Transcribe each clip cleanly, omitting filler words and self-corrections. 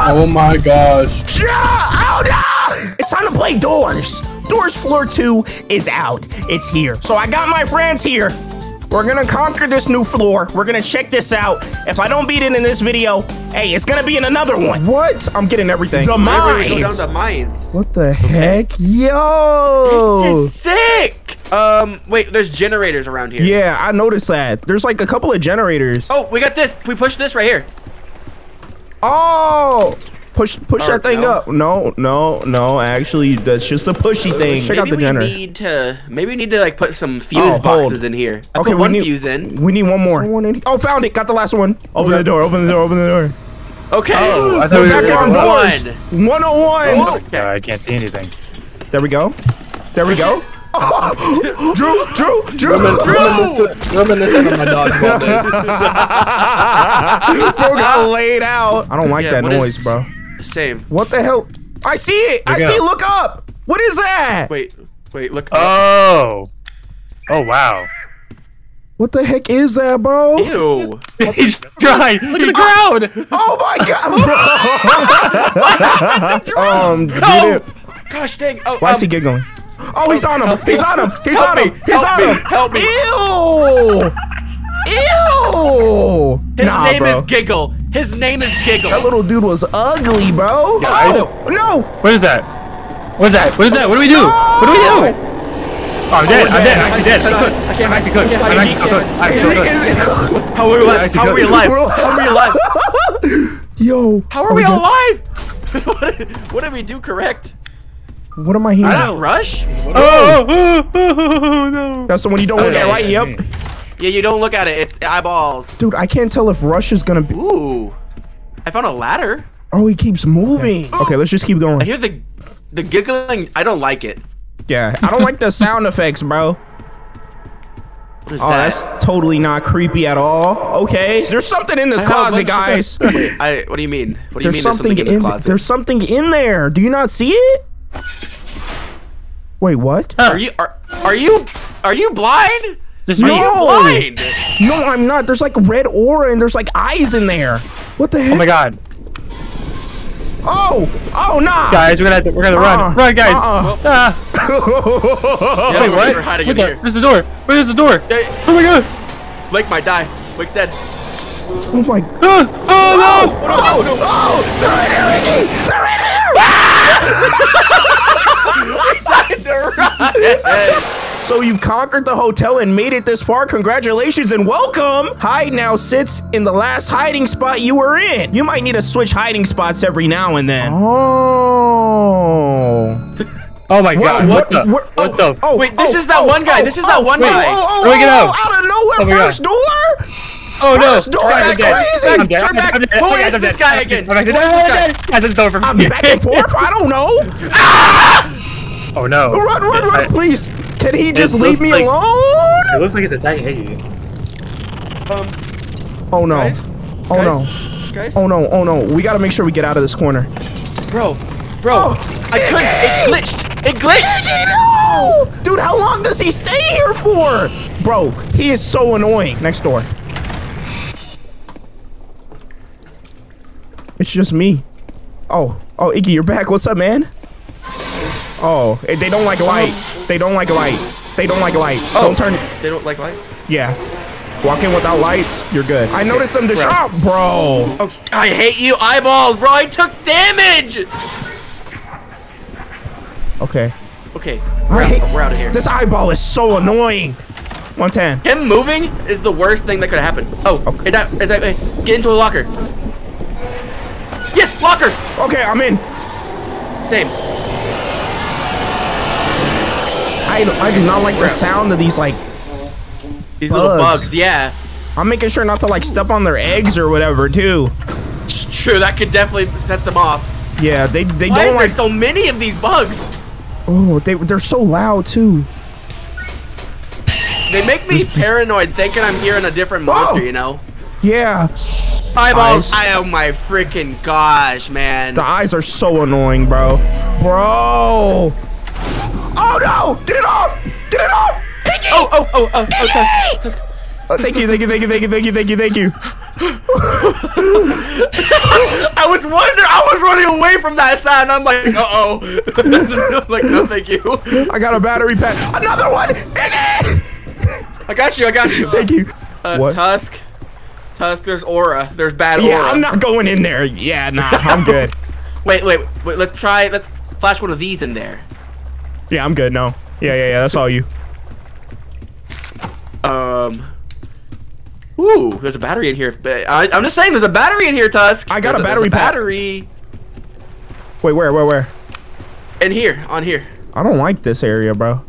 Oh my gosh. Oh no! It's time to play Doors. Doors Floor 2 is out. It's here. So I got my friends here. We're gonna conquer this new floor. We're gonna check this out. If I don't beat it in this video, hey, it's gonna be in another one. What? I'm getting everything. The mines. Go down the mines. What the heck? Yo! This is sick! Wait, there's generators around here. Yeah, I noticed that. There's like a couple of generators. Oh, we got this. We push this right here. Oh! Push that thing up. No. Actually, that's just a pushy thing. Check out the generator. Maybe we need to like put some fuse boxes in here. Okay, one fuse in. We need one more. Oh, found it. Got the last one. Open the door. Open the door. Open the door. Okay. Oh, I thought we were back on Doors. 101. I can't see anything. There we go. There we go. Drew! Reminiscent of my dodgeball days. Bro got laid out. I don't like that noise, bro. Same. What the hell? I see it. I see it. Look up. What is that? Wait. Look up. Oh, wow. What the heck is that, bro? Ew. He's dry. Look at the ground. Oh, my God, bro. Gosh dang. Oh, why is he giggling? Oh, he's on him. He's on him. He's on him. He's on him. Help me. Ew. His name is Giggle. His name is Giggle. That little dude was ugly, bro. Guys. Oh, no. What is that? What is that? What is that? What do we do? What do we do? Oh, I'm dead. I'm dead. I'm actually dead. I'm actually good. I'm actually so good. I'm so good. How are we alive? How are we alive? How are we alive? Yo. How are we alive? What did we do correct? What am I hearing? I don't rush. Oh, no. That's the one you don't look at, right? Yep. Yeah, you don't look at it. It's eyeballs. Dude, I can't tell if rush is going to be. Ooh. I found a ladder. Oh, he keeps moving. Okay, let's just keep going. I hear the giggling. I don't like it. Yeah, I don't like the sound effects, bro. What is that? That's totally not creepy at all. Okay. There's something in this closet, guys. What do you mean? What do you mean there's something in this closet? There's something in there. Do you not see it? Wait, what? Are you blind? Are you blind? No, I'm not. There's like red aura and there's like eyes in there. What the heck? Oh my god. Oh nah. Guys, we're gonna run. Run, guys. Wait, what? We're hiding in here. There's a door. Where's the door? Oh my god. Blake might die. Blake's dead. Oh my god. Oh no. They're in here, Ricky. They're in here. So you conquered the hotel and made it this far. Congratulations and welcome. Hide now sits in the last hiding spot you were in. You might need to switch hiding spots every now and then. Oh my god. What the? Oh wait, this is that one guy. This is that one guy. Out of nowhere, first door? Oh no! That's crazy! I'm dead. Who is this guy again? I'm back and forth? I don't know! Oh no. Run, please! Can he just leave me alone? It looks like it's attacking Iggy. Oh no. Oh no. We gotta make sure we get out of this corner. Bro. I couldn't. It glitched. It glitched! No! Dude, how long does he stay here for? Bro, he is so annoying. Next door. It's just me. Oh, Iggy, you're back. What's up, man? Oh, they don't like light. They don't like light. They don't like light. Don't turn it. They don't like light? Yeah. Walk in without lights, you're good. I noticed some shop, bro. Oh, I hate you, eyeballs, bro. I took damage. Okay. We're out of here. This eyeball is so annoying. 110. Him moving is the worst thing that could happen. Oh, okay. Get into a locker. Yes, locker. Okay, I'm in. Same. I do not like the sound of these little bugs. Yeah. I'm making sure not to like step on their eggs or whatever too. True, that could definitely set them off. Yeah, they don't like so many of these bugs. Oh, they're so loud too. They make me paranoid, thinking I'm hearing a different monster. You know. Yeah. Eyeballs. Oh my freaking gosh, man. The eyes are so annoying, bro. Oh no, get it off. Get it off. Iggy! Oh, okay. Thank you. I was running away from that sound. I'm like, uh-oh. Like, no, thank you. I got a battery pack. Another one. I got you. Thank you. What? Tusk, there's aura. There's bad aura. Yeah, I'm not going in there. Yeah, nah, I'm good. Wait, let's flash one of these in there. Yeah, I'm good, no. Yeah, that's all you. Ooh, there's a battery in here. I'm just saying, there's a battery in here, Tusk. I got a battery pack. Wait, where? In here, on here. I don't like this area, bro.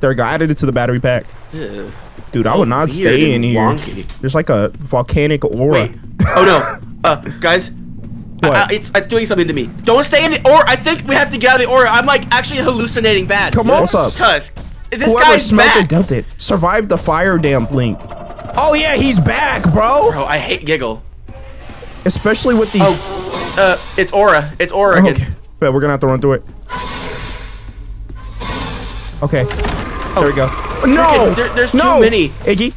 There we go, I added it to the battery pack. Yeah. Dude, I would not stay in here. There's like a volcanic aura. Wait. Oh no, guys. What? It's doing something to me. Don't stay in the aura. I think we have to get out of the aura. I'm like actually hallucinating bad. Come on, Tusk. This guy's back. Whoever survived the fire damp link. Oh yeah, he's back, bro. Bro, I hate Giggle. Especially with these. Oh, it's aura. It's aura again. Okay. But we're gonna have to run through it. Okay. Oh. There we go. No. There's too many. Iggy.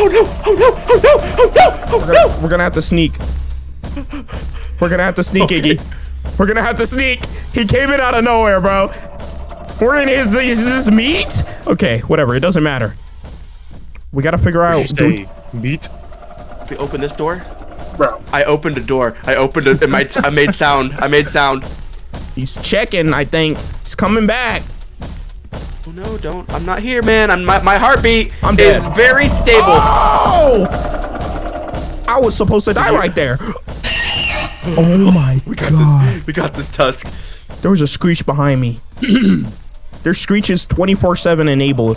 Oh. Oh no! We're gonna have to sneak. Okay. Iggy. We're gonna have to sneak. He came in out of nowhere, bro. We're in his. Is this meat? Okay, whatever. It doesn't matter. We gotta figure out. Dude. Meat. Can we open this door? Bro, I opened a door. I opened it. I made sound. He's checking. I think he's coming back. Oh, no, don't. I'm not here, man. My heartbeat is very stable. Oh! I was supposed to die right there. Oh, my God. We got this, Tusk. There was a Screech behind me. Their Screech is 24/7 enabled.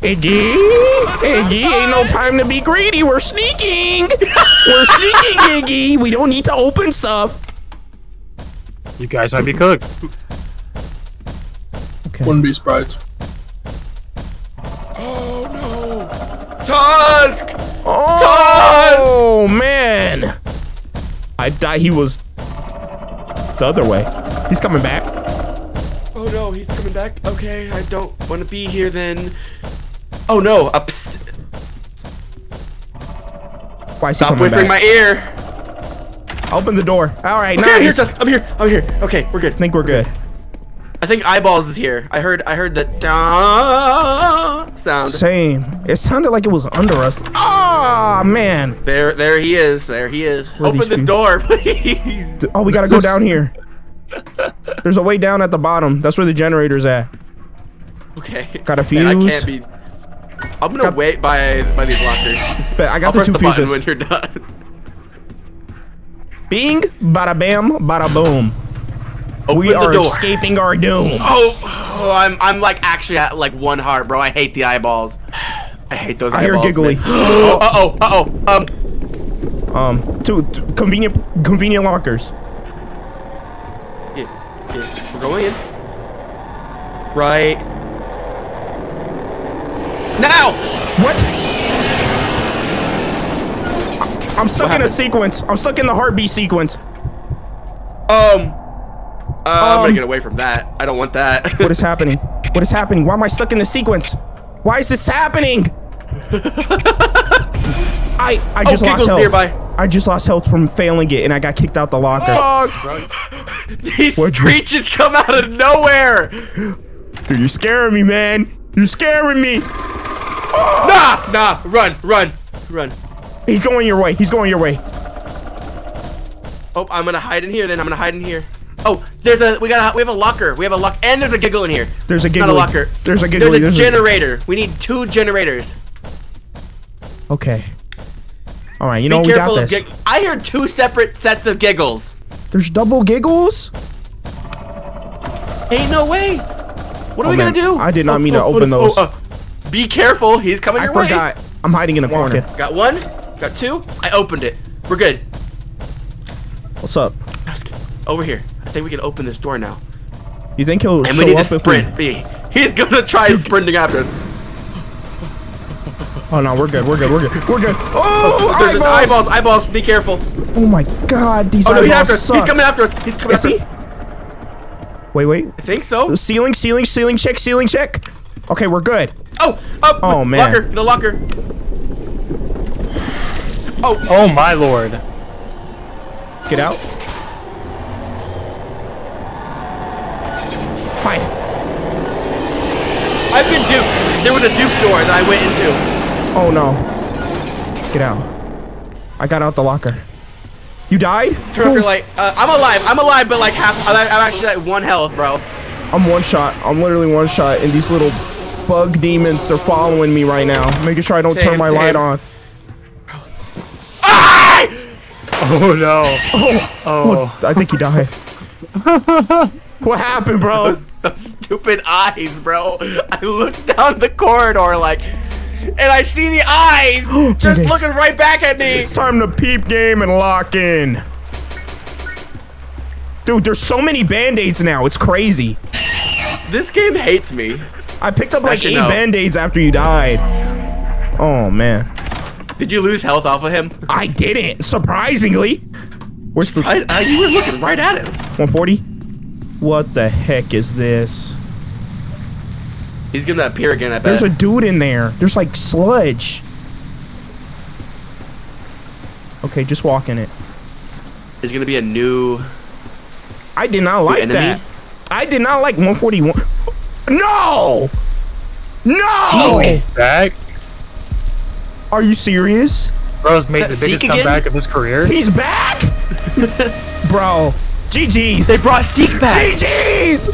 Iggy, ain't no time to be greedy. We're sneaking. Iggy. We don't need to open stuff. You guys might be cooked. Okay. Wouldn't be surprised. Oh no! Tusk! Oh Tusk! Man! I thought he was the other way. He's coming back. Oh no, he's coming back. Okay, I don't want to be here then. Oh no! Why is he coming back? Stop whispering my ear. Open the door. All right, okay, nice. I'm here. Okay, we're good. I think we're good. I think eyeballs is here. I heard that sound. Same. It sounded like it was under us. Oh man. There he is. Open this door, please. Oh, we gotta go down here. There's a way down at the bottom. That's where the generator's at. Okay. Got a fuse. Man, I can't be. I'm gonna wait by these lockers. I'll press the button when you're done. Bing, bada bam, bada boom. We are escaping our doom. Oh, I'm like actually at like one heart, bro. I hate the eyeballs. I hate those eyeballs. I hear Giggly. Two convenient lockers. Yeah, we're going in. Right. Now! What? I'm stuck in a sequence. I'm stuck in the heartbeat sequence. I'm gonna get away from that. I don't want that. What is happening? What is happening? Why am I stuck in the sequence? Why is this happening? I just lost health. Nearby. I just lost health from failing it, and I got kicked out the locker. Oh, these screeches come out of nowhere. Dude, you're scaring me, man. You're scaring me. Oh. Nah, run. He's going your way. Oh, I'm gonna hide in here. Oh, we have a locker. And there's a Giggle in here. Not a locker. There's a generator. We need two generators. Okay. All right. You know we got this. I heard two separate sets of Giggles. There's double Giggles. Ain't no way. What are we gonna do? I did not mean to open those. Be careful. He's coming your way. I forgot. I'm hiding in a corner. Got one. Got two. I opened it. We're good. What's up? Over here. I think we can open this door now. You think he'll show up? And we need to sprint. He's gonna try sprinting after us. Oh no, we're good. Oh, there's eyeballs. Be careful. Oh my God, these eyeballs suck. He's coming after us. He's coming after us. Wait, wait. I think so. Ceiling, ceiling, ceiling check, ceiling check. Okay, we're good. Oh, oh, oh man. Locker, the locker. Oh, oh my lord. Get out. Fine. I've been duped. There was a dupe door that I went into. Oh no. Get out. I got out the locker. You died? Turn off your light. I'm alive, but like half. I'm actually at one health, bro. I'm one shot. I'm literally one shot. And these little bug demons, they're following me right now, making sure I don't turn my light on. Oh no! Oh, oh. Oh, I think you died. What happened, bro? Those stupid eyes, bro. I looked down the corridor like, and I see the eyes just looking right back at me. It's time to peep game and lock in. Dude, there's so many band-aids now. It's crazy. This game hates me. I picked up like 8 band-aids after you died. Oh man. Did you lose health off of him? I didn't, surprisingly. Where's the? You were looking right at him. 140. What the heck is this? He's gonna appear again. I bet. There's a dude in there. There's like sludge. Okay, just walk in it. There's gonna be a new. I did not like that. I did not like 141. No! No! He's back. Are you serious? Bro's made the biggest comeback of his career. He's back? Bro. GG's. They brought Seek back. GG's.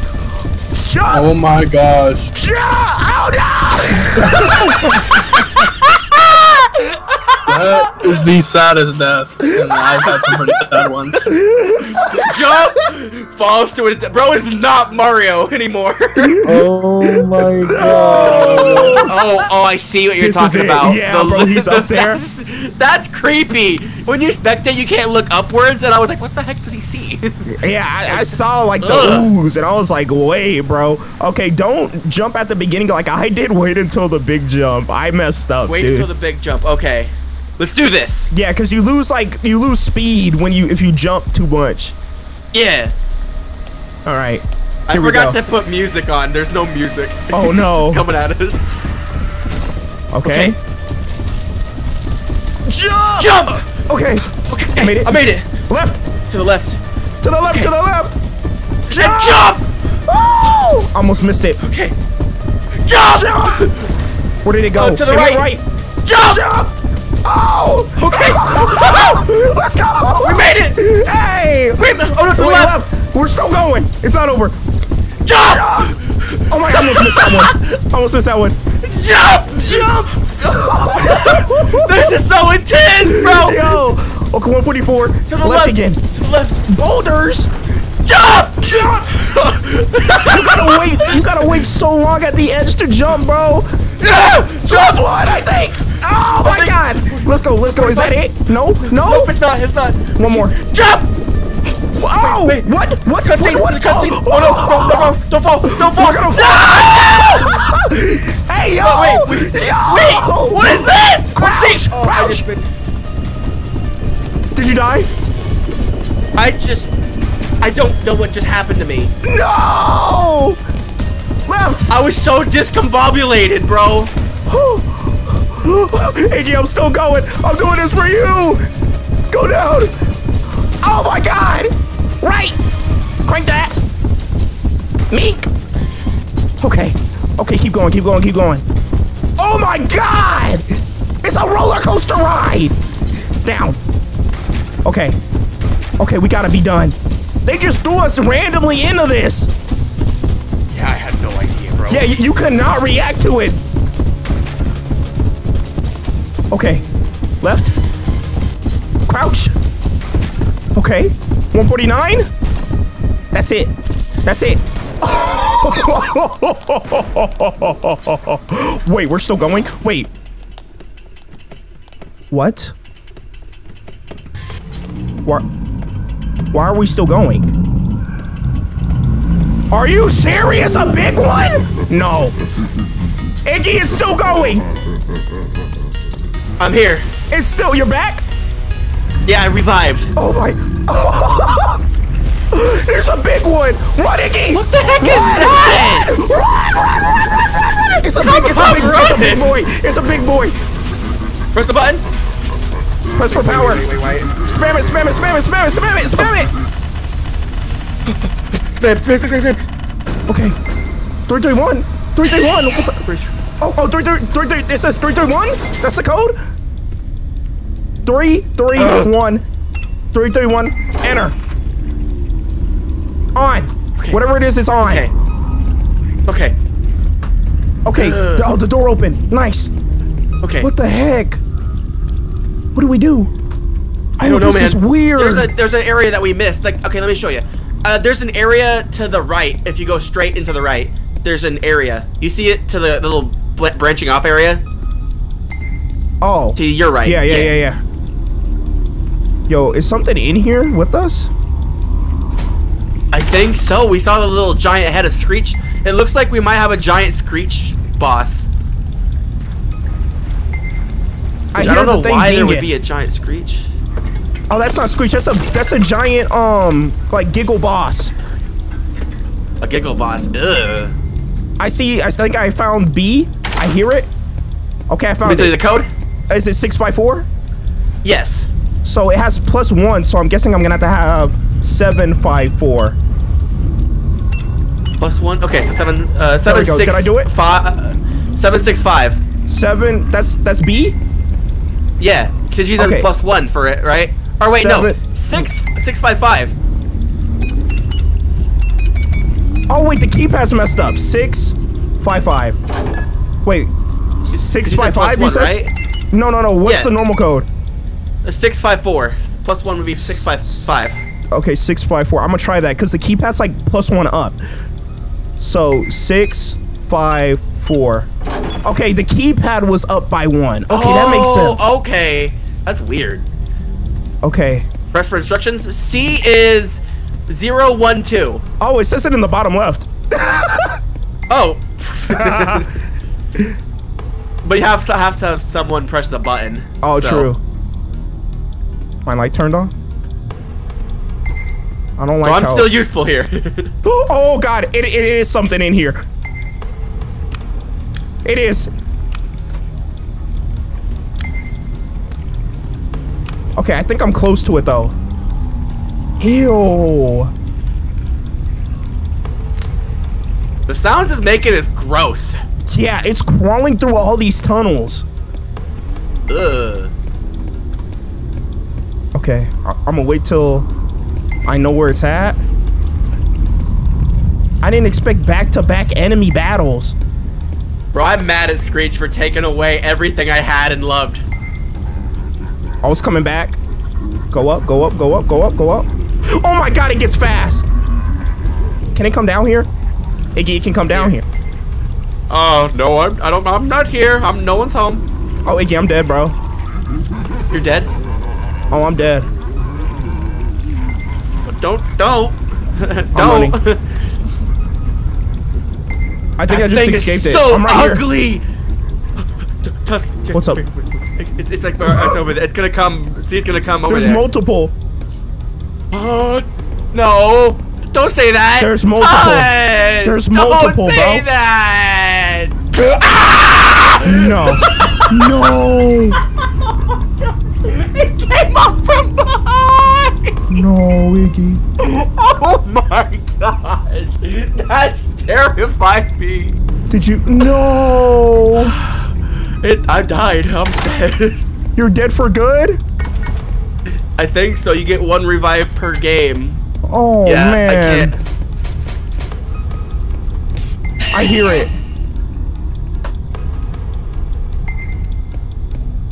Oh my gosh. Oh no. That is the saddest death. And I've had some pretty sad ones. Jump falls to his death. Bro is not Mario anymore. Oh my god. Oh, oh, I see what you're talking about. Yeah, bro, he's up there. That's creepy. When you spectate, you can't look upwards, and I was like, what the heck does he see? Yeah, I saw like the ooze, and I was like, wait, bro. Okay, don't jump at the beginning like I did. Wait until the big jump. I messed up, dude. Wait until the big jump. Okay. Let's do this. Yeah, because you lose like speed when you you jump too much. Yeah. All right. I forgot to put music on. There's no music. Oh no. It's coming at us. Okay. Jump! Jump! Okay. Okay. I made it. I made it. Left. To the left. To the left. Okay. To the left. Jump! Jump! Oh! Almost missed it. Okay. Jump! Jump! Where did it go? To the right. Jump! Jump! Oh! Okay! Oh! Let's go! We made it! Hey! Wait, oh, no, to the left! We're still going! It's not over! Jump! Jump! Oh my god, I almost missed that one! I almost missed that one! Jump! Jump! This is so intense, bro! Yo! Okay, 144. To the left again. To the left. Boulders! Jump! Jump! You gotta wait so long at the edge to jump, bro! No! Just one, I think! Oh my god! Let's go, let's go. Is that it? No, no. Nope, it's not, it's not. One more. Jump! Oh! Wait, wait. What? What? Cutscene, what? Cutscene. Oh, oh no, no, no, no, don't fall, don't fall. We're gonna fall. No! Hey, yo! Oh, wait, yo! Wait, what is this? Crouch! Crouch! Oh, did you die? I don't know what just happened to me. No! Left! I was so discombobulated, bro. Iggy, I'm still going. I'm doing this for you. Go down. Oh my god. Right. Crank that. Meek. Okay. Okay, keep going, keep going, keep going. Oh my god. It's a roller coaster ride. Down. Okay. Okay, we gotta be done. They just threw us randomly into this. Yeah, I had no idea, bro. Yeah, you could not react to it. Okay, left, crouch, okay, 149, that's it, that's it. Wait, we're still going? Wait. What? Why are we still going? Are you serious? A big one? No. Iggy is still going. I'm here. It's still, you're back? Yeah, I revived. Oh my. Here's a big one! Run, Iggy! What the heck is that? Run, run, run, run, run! It's a big boy! It's a big boy! Press the button! Press for power! Wait. Spam it, spam it, spam it, spam it, spam it, spam it! Spam. Okay. 331! 331! Oh, 331! It says 331? That's the code? 331. 331. Enter. On. Okay. Whatever it is, it's on. Okay. Okay. Oh, the door opened. Nice. Okay. What the heck? What do we do? I don't know, man. This is weird. There's an area that we missed. Like, okay, let me show you. There's an area to the right. If you go straight into the right, there's an area. You see it to the little branching off area? Oh. To your right. Yeah. Yo, is something in here with us? I think so. We saw the little giant head of Screech. It looks like we might have a giant Screech boss. I don't know why there would be a giant Screech. Oh, that's not Screech. That's a giant like Giggle boss. A Giggle boss. Ugh. I see. I think I found B. I hear it. Okay, I found it. Let me tell you the code. Is it 6x4? Yes. So it has +1. So I'm guessing I'm gonna have to have 754. +1. Okay, so 7 6. Did I do it? 7 6 5. 7. That's B. Yeah, because you did +1 for it, right? Or wait, no, 6 6 5 5. Oh wait, the keypad's messed up. 6 5 5. Wait, 6 5 5. You said? Right? No. What's the normal code? 6 5 4. +1 would be 6 5 5. Okay, 6 5 4. I'm gonna try that because the keypad's like +1 up. So 6 5 4. Okay, the keypad was up by 1. Okay, that makes sense. Okay, that's weird. Okay. Press for instructions. C is 012. Oh, it says it in the bottom left. Oh. But you have to have someone press the button. Oh, so. True. My light turned on. I don't like. So I'm still useful here. Oh God, it is something in here. It is. Okay, I think I'm close to it though. Ew. The sound it's making is gross. Yeah, it's crawling through all these tunnels. Ugh. Okay, I'm gonna wait till I know where it's at. I didn't expect back-to-back enemy battles. Bro, I'm mad at Screech for taking away everything I had and loved. Oh, it's coming back. Go up, go up, go up, go up, go up. Oh my God, it gets fast. Can it come down here? Iggy, it can come down here. Oh no, I'm not here. No one's home. Oh, Iggy, I'm dead, bro. You're dead? Oh, I'm dead. But don't. Don't. I think I just escaped it. I'm right ugly. Here. Tusk, what's up? It's like it's over there. It's gonna come. See, it's gonna come over there. There's multiple. No! Don't say that. There's multiple. Tusk, there's multiple, bro. Don't say that. No. It came up from behind. No, Iggy. Oh my gosh. That's. Terrified me. Did you? No. I died. I'm dead. You're dead for good? I think so. You get 1 revive per game. Oh yeah, man. I hear it.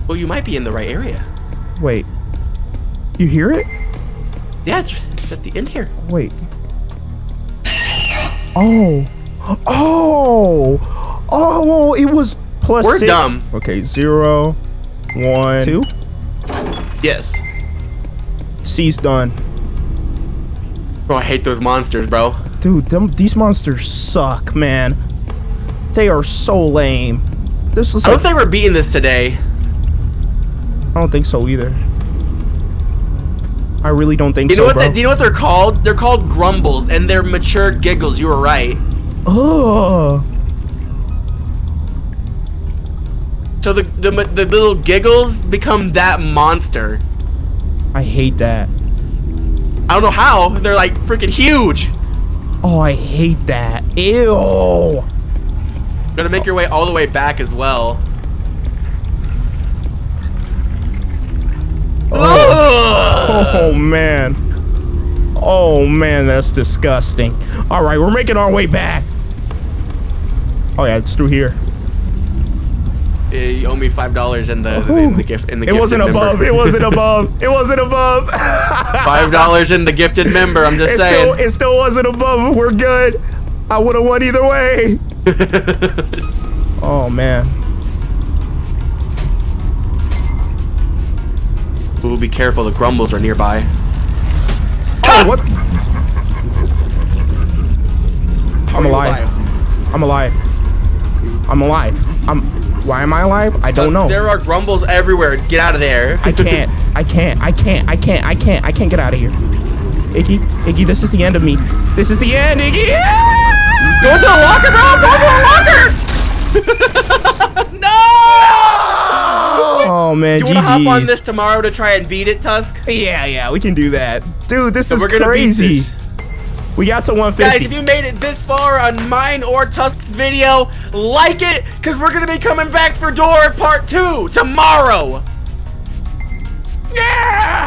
Well, you might be in the right area. Wait. You hear it? Yeah, it's at the end here. Wait. Oh! It was plus. We're 6. Dumb. Okay, 0, 1, 2. Yes. C's done. Bro, I hate those monsters, bro. Dude, these monsters suck, man. They are so lame. This was. I don't think we're beating this today. I don't think so either. I really don't think so, bro. You know what they're called? They're called grumbles, and they're mature giggles. You were right. Oh. So the little giggles become that monster. I hate that. I don't know how. They're like freaking huge. Oh, I hate that. Ew. You're gonna make your way all the way back as well. Oh. Oh man. Oh man, that's disgusting. All right, we're making our way back. Oh yeah, it's through here. You owe me $5 in the gift. It wasn't above. It wasn't above. It wasn't above. $5 in the gifted member. I'm just saying. Still, it still wasn't above. We're good. I would have won either way. Oh man. We'll be careful. The grumbles are nearby. Oh, what? I'm alive. I'm alive. I'm alive. Why am I alive? I don't know. There are grumbles everywhere. Get out of there. I can't. I can't. I can't. I can't. I can't. I can't get out of here. Iggy. Iggy, this is the end of me. This is the end, Iggy. Yeah! Go to the locker, bro. Go to the locker. No! Oh, man. You want to hop on this tomorrow to try and beat it, Tusk? Yeah, yeah. We can do that. Dude, this is crazy. We got to 150. Guys, if you made it this far on mine or Tusk's video, like it, because we're going to be coming back for Door Part 2 tomorrow. Yeah!